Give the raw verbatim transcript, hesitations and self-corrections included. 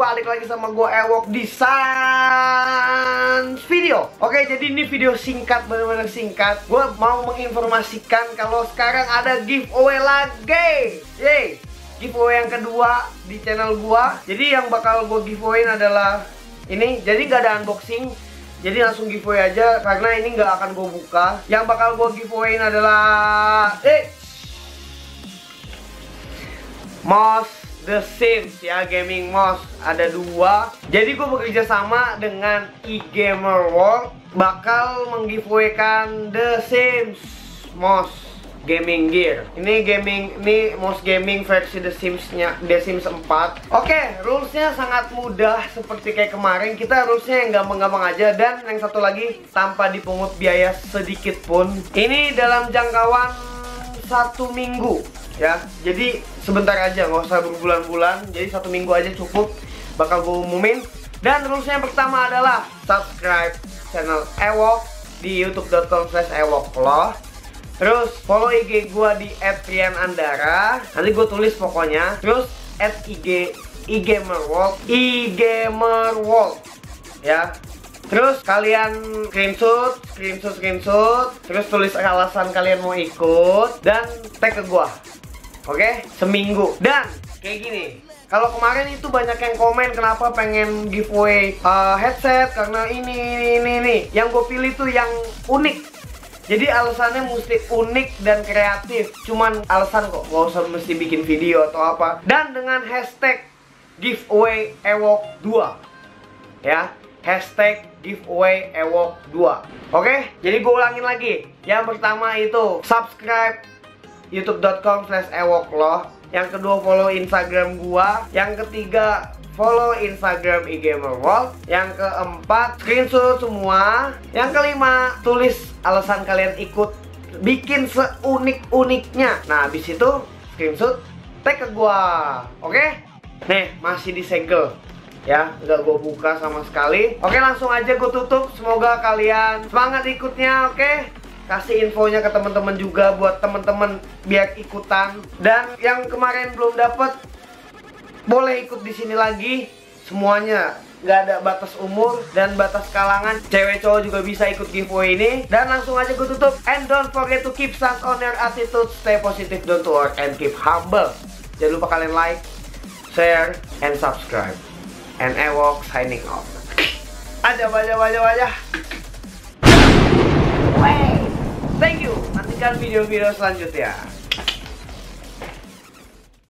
balik lagi sama gue Ewok di Sans video. Oke, jadi ini video singkat, benar-benar singkat. Gue mau menginformasikan kalau sekarang ada giveaway lagi. Yeay, giveaway yang kedua di channel gue. Jadi yang bakal gue giveawayin adalah ini. Jadi nggak ada unboxing, jadi langsung giveaway aja karena ini nggak akan gue buka. Yang bakal gue giveawayin adalah eh mouse The Sims, ya, gaming mouse ada dua. Jadi gue bekerja sama dengan e-Gamer World bakal menggiveawaykan The Sims mouse gaming gear. Ini gaming, ini mouse gaming versi The Sims-nya, The Sims empat. Oke, rules-nya sangat mudah seperti kayak kemarin. Kita rules-nya yang gampang-gampang aja, dan yang satu lagi tanpa dipungut biaya sedikit pun. Ini dalam jangkauan satu minggu. Ya, jadi sebentar aja, nggak usah berbulan-bulan. Jadi satu minggu aja cukup, bakal gue umumin. Dan rulesnya yang pertama adalah subscribe channel Ewok di youtube dot com slash ewokloh. Terus follow I G gue di et ryanandhara. Nanti gue tulis pokoknya. Terus at I G igamerwalk, igamerwalk, ya. Terus kalian screenshot, screenshot, screenshot. Terus tulis alasan kalian mau ikut dan tag ke gue. Oke, seminggu. Dan kayak gini, kalau kemarin itu banyak yang komen kenapa pengen giveaway uh, headset karena ini, ini, ini, ini. Yang gue pilih tuh yang unik. Jadi alasannya mesti unik dan kreatif. Cuman alasan kok, gak usah mesti bikin video atau apa. Dan dengan hashtag giveaway Ewok dua, ya, hashtag giveaway Ewok dua. Oke, jadi gue ulangin lagi. Yang pertama itu subscribe youtube dot com slash ewokloh. Yang kedua follow Instagram gua. Yang ketiga follow Instagram i gamer world. Yang keempat screenshot semua. Yang kelima tulis alasan kalian ikut, bikin seunik-uniknya. Nah, habis itu screenshot, tag ke gua. Oke? Nih, masih disegel, ya, nggak gue buka sama sekali. Oke, langsung aja gue tutup. Semoga kalian semangat ikutnya, oke? Kasih infonya ke teman-teman juga, buat teman-teman biar ikutan. Dan yang kemarin belum dapat boleh ikut di sini lagi. Semuanya nggak ada batas umur dan batas kalangan. Cewek cowok juga bisa ikut giveaway ini. Dan langsung aja gue tutup. And don't forget to keep sans on your attitude, stay positive, don't work, and keep humble. Jangan lupa kalian like, share, and subscribe. And Ewok signing off. Aja, aja, aja, aja. Thank you. Nantikan video-video selanjutnya.